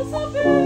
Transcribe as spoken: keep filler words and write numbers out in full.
Elizabeth.